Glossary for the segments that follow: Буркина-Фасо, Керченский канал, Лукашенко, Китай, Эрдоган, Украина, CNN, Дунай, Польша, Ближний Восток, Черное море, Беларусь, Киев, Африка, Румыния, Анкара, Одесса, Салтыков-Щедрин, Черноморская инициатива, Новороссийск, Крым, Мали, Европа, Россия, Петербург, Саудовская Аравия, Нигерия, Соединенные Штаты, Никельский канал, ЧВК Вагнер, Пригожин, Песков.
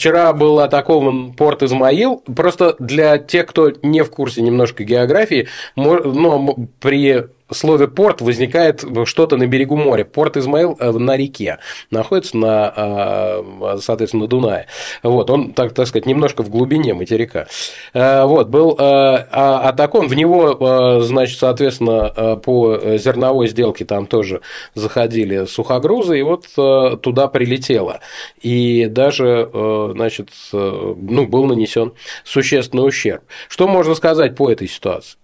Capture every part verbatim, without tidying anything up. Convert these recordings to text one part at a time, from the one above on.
Вчера был атакован порт Измаил. Просто для тех, кто не в курсе немножко географии, ну, при слове «порт» возникает что-то на берегу моря. Порт Измаил на реке находится, на, соответственно, на Дунае. Вот, он, так, так сказать, немножко в глубине материка. Вот, был атакован. В него, значит, соответственно, по зерновой сделке там тоже заходили сухогрузы, и вот туда прилетело. И даже, значит, ну, был нанесен существенный ущерб. Что можно сказать по этой ситуации?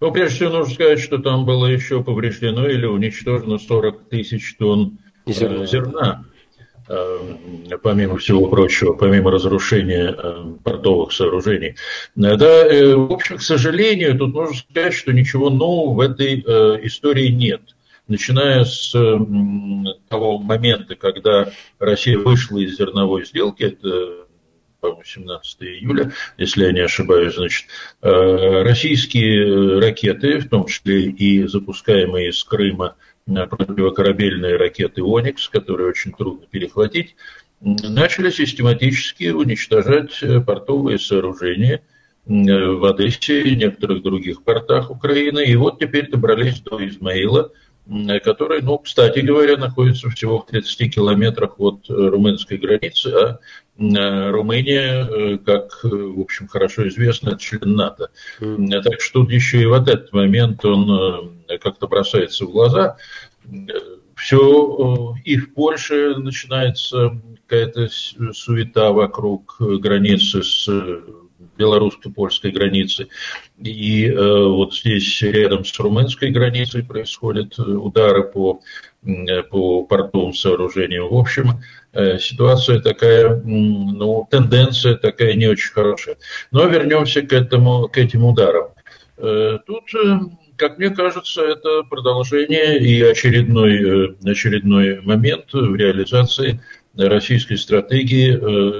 Ну, прежде всего, нужно сказать, что там было еще повреждено или уничтожено сорок тысяч тонн зерна, зерна помимо всего прочего, помимо разрушения портовых сооружений. Да, в общем, к сожалению, тут можно сказать, что ничего нового в этой истории нет. Начиная с того момента, когда Россия вышла из зерновой сделки, это, по-моему, семнадцатое июля, если я не ошибаюсь, значит, российские ракеты, в том числе и запускаемые из Крыма противокорабельные ракеты «Оникс», которые очень трудно перехватить, начали систематически уничтожать портовые сооружения в Одессе и некоторых других портах Украины. И вот теперь добрались до Измаила, который, ну, кстати говоря, находится всего в тридцати километрах от румынской границы, а Румыния, как, в общем, хорошо известно, член НАТО. Так что еще и вот этот момент, он как-то бросается в глаза. Все и в Польше начинается какая-то суета вокруг границы с белорусско-польской границы. И э, вот здесь рядом с румынской границей происходят удары по, по портовым сооружениям. В общем, э, ситуация такая, ну, тенденция такая не очень хорошая. Но вернемся к, этому, к этим ударам. Э, тут, э, как мне кажется, это продолжение и очередной, э, очередной момент в реализации российской стратегии,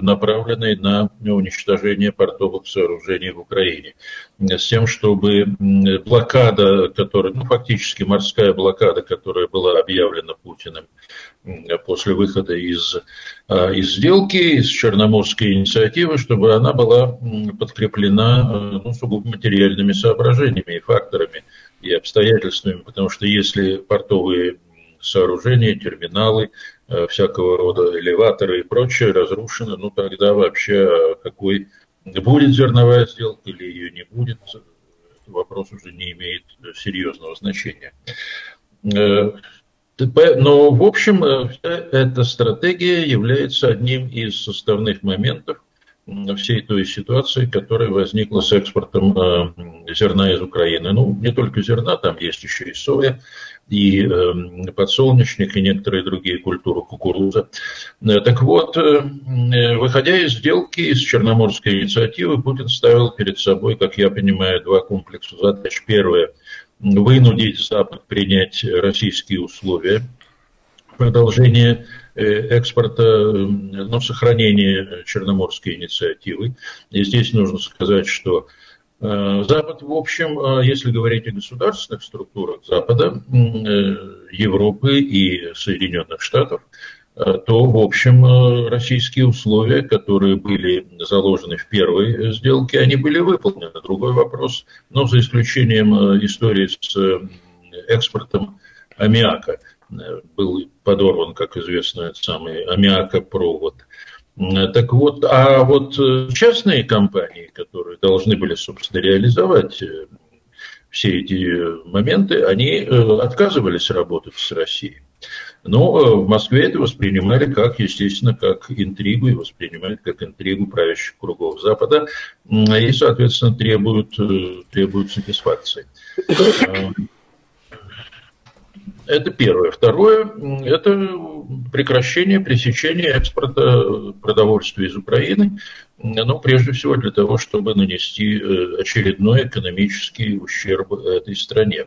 направленной на уничтожение портовых сооружений в Украине. С тем, чтобы блокада, которая, ну, фактически морская блокада, которая была объявлена Путиным после выхода из, из сделки, из Черноморской инициативы, чтобы она была подкреплена, ну, сугубо материальными соображениями и факторами, и обстоятельствами, потому что если портовые сооружения, терминалы, всякого рода элеваторы и прочее разрушены, ну тогда вообще какой будет зерновая сделка или ее не будет, вопрос уже не имеет серьезного значения. Но в общем, вся эта стратегия является одним из составных моментов всей той ситуации, которая возникла с экспортом зерна из Украины. Ну, не только зерна, там есть еще и соя, и подсолнечник, и некоторые другие культуры, кукуруза. Так вот, выходя из сделки, из Черноморской инициативы, Путин ставил перед собой, как я понимаю, два комплекса задач. Первое – вынудить Запад принять российские условия, продолжение экспорта, но сохранение Черноморской инициативы. И здесь нужно сказать, что Запад, в общем, если говорить о государственных структурах Запада, Европы и Соединенных Штатов, то, в общем, российские условия, которые были заложены в первой сделке, они были выполнены. Другой вопрос, но за исключением истории с экспортом аммиака. Был подорван, как известно, этот самый аммиакопровод. Так вот, а вот частные компании, которые должны были, собственно, реализовать все эти моменты, они отказывались работать с Россией. Но в Москве это воспринимали как, естественно, как интригу, и воспринимают как интригу правящих кругов Запада, и, соответственно, требуют, требуют сатисфакции. Это первое. Второе – это прекращение, пресечение экспорта продовольствия из Украины, но прежде всего для того, чтобы нанести очередной экономический ущерб этой стране.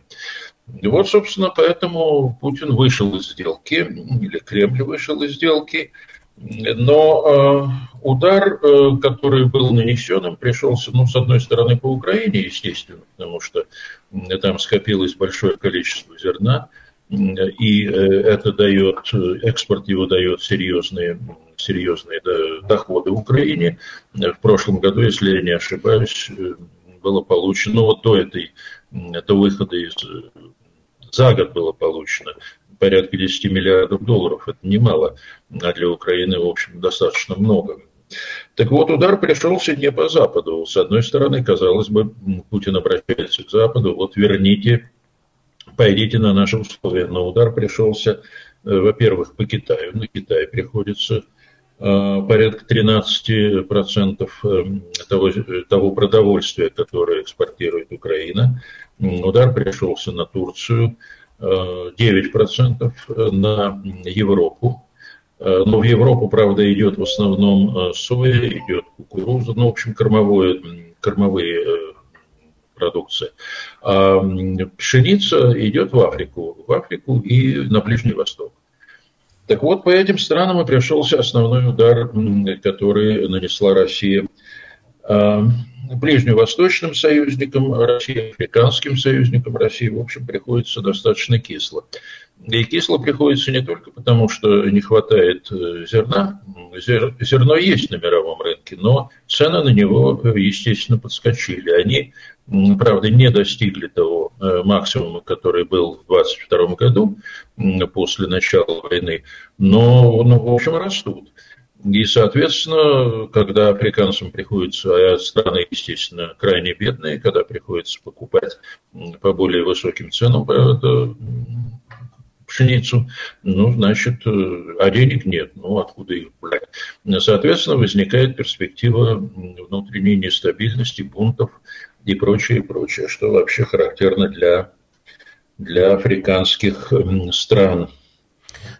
И вот, собственно, поэтому Путин вышел из сделки, или Кремль вышел из сделки, но удар, который был нанесен, он пришелся, ну, с одной стороны, по Украине, естественно, потому что там скопилось большое количество зерна, и это дает, экспорт его дает серьезные, серьезные доходы Украине. В прошлом году, если я не ошибаюсь, было получено, вот до этой, до выхода из, за год было получено порядка десять миллиардов долларов, это немало, а для Украины, в общем, достаточно много. Так вот, удар пришелся не по Западу. С одной стороны, казалось бы, Путин обращается к Западу, вот верните, пойдите на наши условия. Но удар пришелся, во-первых, по Китаю. На Китай приходится порядка тринадцать процентов того, того продовольствия, которое экспортирует Украина. Удар пришелся на Турцию, девять процентов на Европу. Но в Европу, правда, идет в основном соя, идет кукуруза, ну, в общем, кормовое, кормовые продукции. А пшеница идет в Африку, в Африку и на Ближний Восток. Так вот, по этим странам и пришелся основной удар, который нанесла Россия ближневосточным союзникам России, африканским союзникам России, в общем, приходится достаточно кисло. И кисло приходится не только потому, что не хватает зерна. Зер... Зерно есть на мировом рынке, но цены на него, естественно, подскочили. Они, правда, не достигли того максимума, который был в две тысячи двадцать втором году, после начала войны, но, ну, в общем, растут. И, соответственно, когда африканцам приходится, а страны, естественно, крайне бедные, когда приходится покупать по более высоким ценам, правда, пшеницу, ну, значит, а денег нет, ну, откуда их брать? Соответственно, возникает перспектива внутренней нестабильности, бунтов и прочее, прочее, что вообще характерно для, для африканских стран.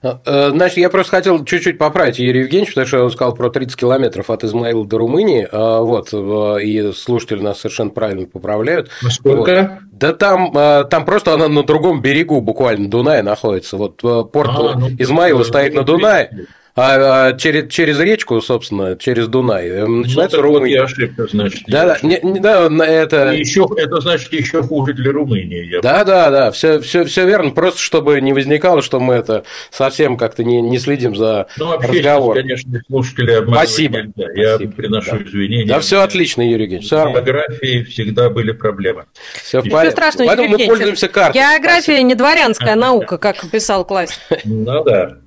Значит, я просто хотел чуть-чуть поправить Юрий Евгеньевич, потому что он сказал про тридцать километров от Измаила до Румынии, вот, и слушатели нас совершенно правильно поправляют. Насколько? Вот. Да там, там просто она на другом берегу буквально Дуная находится, вот порт а, ну, Измаила ну, стоит ну, на Дунае. А через, через речку, собственно, через Дунай начинается ну, Румыния. Вот ошибка, значит. Да, да, не, не, да, это... Еще, это значит еще хуже для Румынии. Я да, да, да, все, все, все верно. Просто чтобы не возникало, что мы это совсем как-то не, не следим за ну, вообще, разговор. Сейчас, конечно, слушатели обманывают. Спасибо. Нельзя. Я Спасибо. приношу да. извинения. Да, все отлично, Юрий Евгеньевич. С географией всегда были проблемы. Все в порядке. Страшного, Юрий Евгеньевич. Поэтому мы пользуемся картой. География Спасибо. не дворянская а, наука, да. как писал классик. Ну да.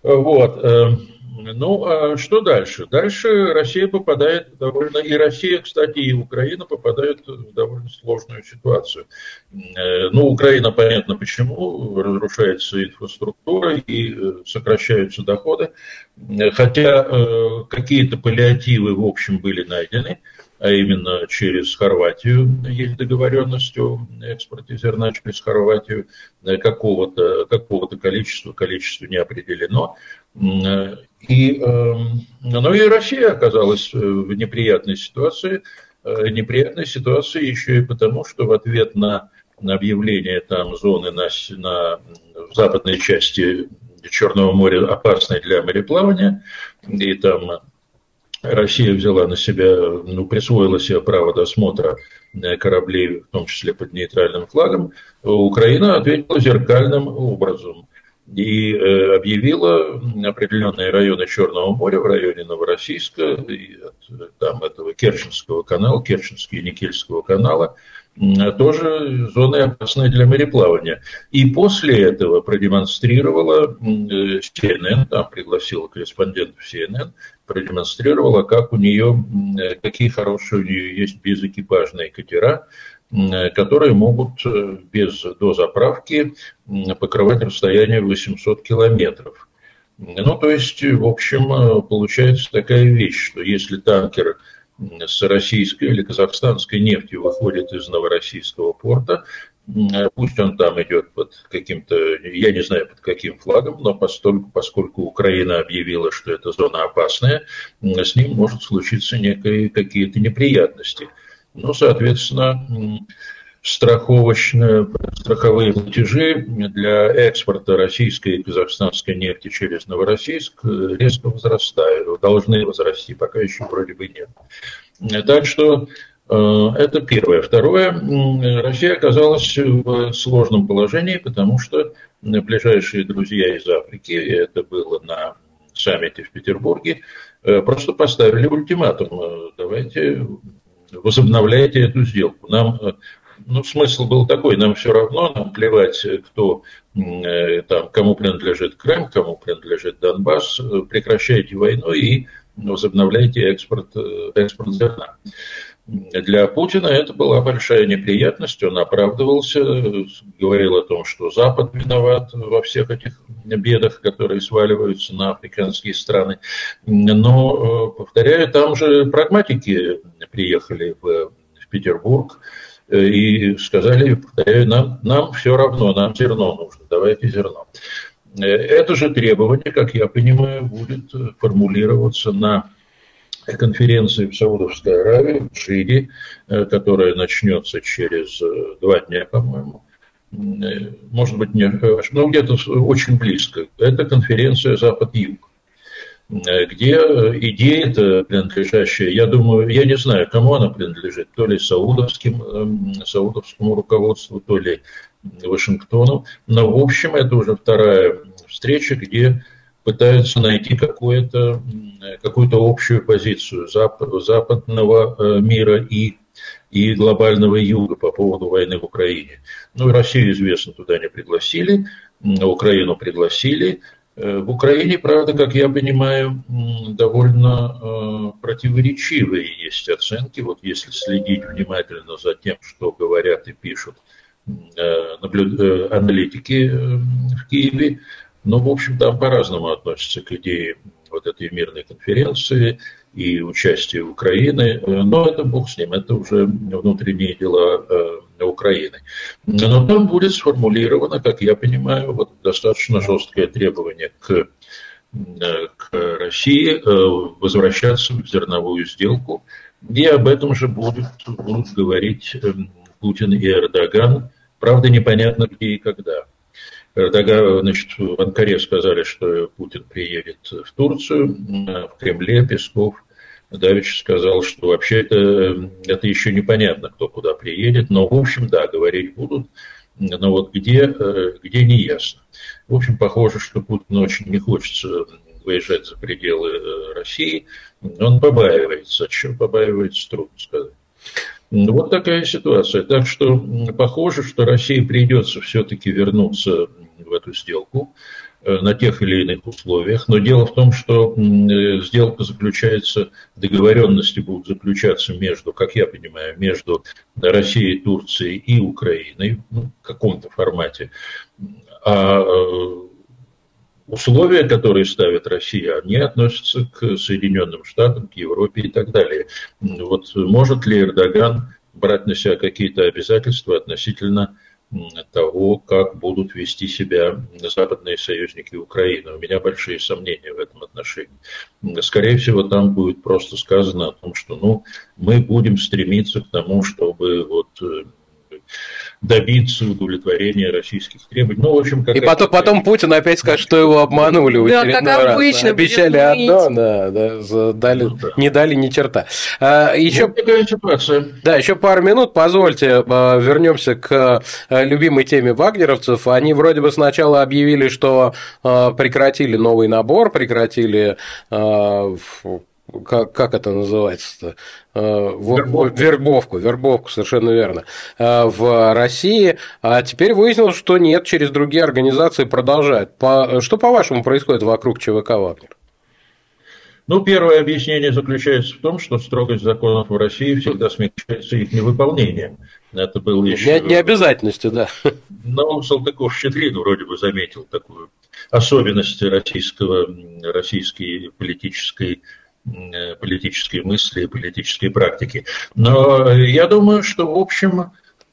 Вот, ну, что дальше? Дальше Россия попадает довольно, и Россия, кстати, и Украина попадают в довольно сложную ситуацию. Ну, Украина, понятно почему, разрушается инфраструктура и сокращаются доходы, хотя какие-то паллиативы, в общем, были найдены, а именно через Хорватию есть договоренность о экспорте зерна через Хорватию, какого-то, какого-то количества, количество не определено. И, ну и Россия оказалась в неприятной ситуации, неприятной ситуации еще и потому, что в ответ на объявление там зоны на, на в западной части Черного моря опасной для мореплавания, и там Россия взяла на себя, ну, присвоила себе право досмотра кораблей, в том числе под нейтральным флагом, Украина ответила зеркальным образом и объявила определенные районы Черного моря в районе Новороссийска, и там этого Керченского канала, Керченского и Никельского канала, тоже зоны опасные для мореплавания. И после этого продемонстрировала Си Эн Эн, там пригласила корреспондентов Си Эн Эн, продемонстрировала, как у нее, какие хорошие у нее есть безэкипажные катера, которые могут без дозаправки покрывать расстояние восемьсот километров. Ну, то есть, в общем, получается такая вещь, что если танкер с российской или казахстанской нефтью выходит из новороссийского порта, пусть он там идет под каким-то, я не знаю под каким флагом, но поскольку, поскольку Украина объявила, что это зона опасная, с ним может случиться некие какие-то неприятности. Ну, соответственно, страховочные, страховые платежи для экспорта российской и казахстанской нефти через Новороссийск резко возрастают, должны возрасти, пока еще вроде бы нет. Так что Это первое. Второе, Россия оказалась в сложном положении, потому что ближайшие друзья из Африки, это было на саммите в Петербурге, просто поставили ультиматум: давайте возобновляйте эту сделку. Нам, ну, смысл был такой: нам все равно, нам плевать, кто, там, кому принадлежит Крым, кому принадлежит Донбасс, прекращайте войну и возобновляйте экспорт, экспорт зерна. Для Путина это была большая неприятность, он оправдывался, говорил о том, что Запад виноват во всех этих бедах, которые сваливаются на африканские страны. Но, повторяю, там же прагматики приехали в, в Петербург и сказали, повторяю, нам, нам все равно, нам зерно нужно, давайте зерно. Это же требование, как я понимаю, будет формулироваться на конференции в Саудовской Аравии, в Шире, которая начнется через два дня, по-моему. Может быть, не, ну, где-то очень близко. Это конференция «Запад-Юг», где идея-то принадлежащая, я думаю, я не знаю, кому она принадлежит, то ли саудовским, саудовскому руководству, то ли Вашингтону. Но, в общем, это уже вторая встреча, где пытаются найти какую-то какую-то общую позицию зап, западного мира и, и глобального юга по поводу войны в Украине. Ну, Россию, известно, туда не пригласили, Украину пригласили. В Украине, правда, как я понимаю, довольно противоречивые есть оценки. Вот если следить внимательно за тем, что говорят и пишут аналитики в Киеве, но, в общем, там по-разному относятся к идее вот этой мирной конференции и участия Украины. Но это бог с ним, это уже внутренние дела э, Украины. Но там будет сформулировано, как я понимаю, вот достаточно жесткое требование к, к России возвращаться в зерновую сделку. И об этом же будут, будут говорить Путин и Эрдоган. Правда, непонятно где и когда. Эрдоган, значит, в Анкаре сказали, что Путин приедет в Турцию, в Кремле Песков давеча сказал, что вообще это, это еще непонятно, кто куда приедет, но, в общем, да, говорить будут, но вот где, где не ясно. В общем, похоже, что Путину очень не хочется выезжать за пределы России, он побаивается, чем побаивается, трудно сказать. Вот такая ситуация. Так что похоже, что России придется все-таки вернуться в эту сделку на тех или иных условиях. Но дело в том, что сделка заключается, договоренности будут заключаться между, как я понимаю, между Россией, Турцией и Украиной, ну, в каком-то формате. А условия, которые ставит Россия, они относятся к Соединенным Штатам, к Европе и так далее. Вот может ли Эрдоган брать на себя какие-то обязательства относительно того, как будут вести себя западные союзники Украины? У меня большие сомнения в этом отношении. Скорее всего, там будет просто сказано о том, что, ну, мы будем стремиться к тому, чтобы вот добиться удовлетворения российских требований. Ну, в общем, как и потом, потом Путин опять скажет, что его обманули в очередной да, раз. Обычно, обещали одно, да, да, дали, ну, да, не дали ни черта. А, еще, да, еще пару минут, позвольте, вернемся к любимой теме вагнеровцев. Они вроде бы сначала объявили, что прекратили новый набор, прекратили... Как, как это называется-то? Вербовку. вербовку, вербовку, совершенно верно, в России. А теперь выяснилось, что нет, через другие организации продолжают. Что, по-вашему, происходит вокруг ЧВК «Вагнер»? Ну, первое объяснение заключается в том, что строгость законов в России всегда смягчается их невыполнением. Это было еще... Необязательностью, да. Но Салтыков-Щедрин вроде бы заметил такую особенность российского, российской политической... политические мысли, политические практики. Но я думаю, что, в общем,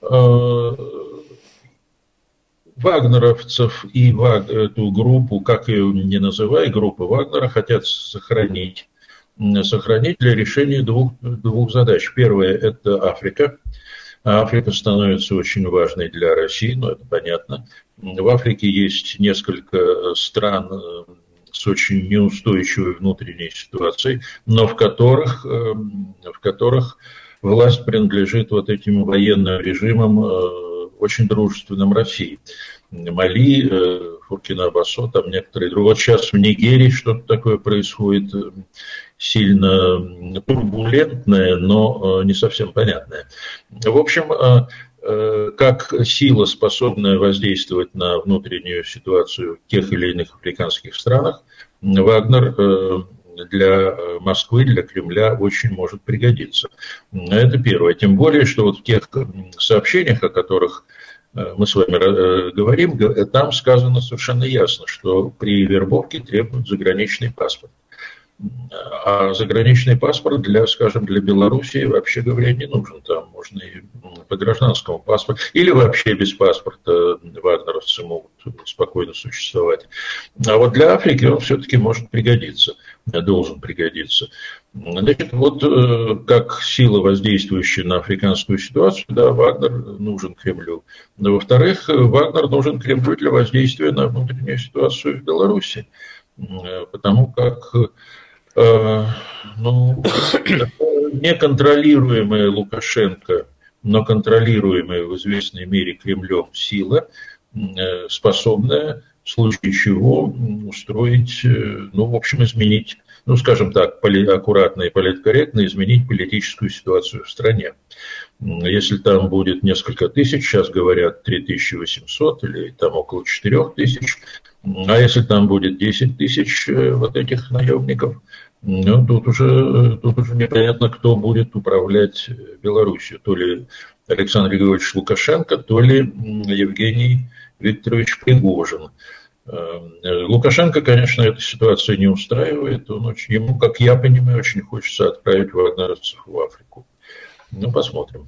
вагнеровцев и эту группу, как ее не называй, группы Вагнера, хотят сохранить, сохранить для решения двух, двух задач. Первая – это Африка. Африка становится очень важной для России, но это понятно. В Африке есть несколько стран с очень неустойчивой внутренней ситуацией, но в которых, в которых власть принадлежит вот этим военным режимам, э, очень дружественным России. Мали, э, Фуркина-Басо, там некоторые другие. Вот сейчас в Нигерии что-то такое происходит, э, сильно турбулентное, но э, не совсем понятное. В общем, э, э, как сила, способная воздействовать на внутреннюю ситуацию в тех или иных африканских странах, Вагнер... Э, для Москвы, для Кремля очень может пригодиться. Это первое. Тем более, что вот в тех сообщениях, о которых мы с вами говорим, там сказано совершенно ясно, что при вербовке требуют заграничный паспорт. А заграничный паспорт для, скажем, для Белоруссии, вообще говоря, не нужен. Там можно и по гражданскому паспорту, или вообще без паспорта вагнеровцы могут спокойно существовать. А вот для Африки он все-таки может пригодиться, должен пригодиться. Значит, вот как сила, воздействующая на африканскую ситуацию, да, Вагнер нужен Кремлю. Во-вторых, Вагнер нужен Кремлю для воздействия на внутреннюю ситуацию в Беларуси, потому как... Ну, неконтролируемая Лукашенко, но контролируемая в известной мере Кремлем сила, способная в случае чего устроить, ну, в общем, изменить, ну, скажем так, поли- аккуратно и политкорректно изменить политическую ситуацию в стране. Если там будет несколько тысяч, сейчас говорят три тысячи восемьсот или там около четырех тысяч, а если там будет десять тысяч вот этих наемников, ну, тут уже, тут уже непонятно, кто будет управлять Беларусью. То ли Александр Григорьевич Лукашенко, то ли Евгений Викторович Пригожин. Лукашенко, конечно, эта ситуация не устраивает. Он очень, ему, как я понимаю, очень хочется отправить вагнеровцев в Африку. Ну, посмотрим.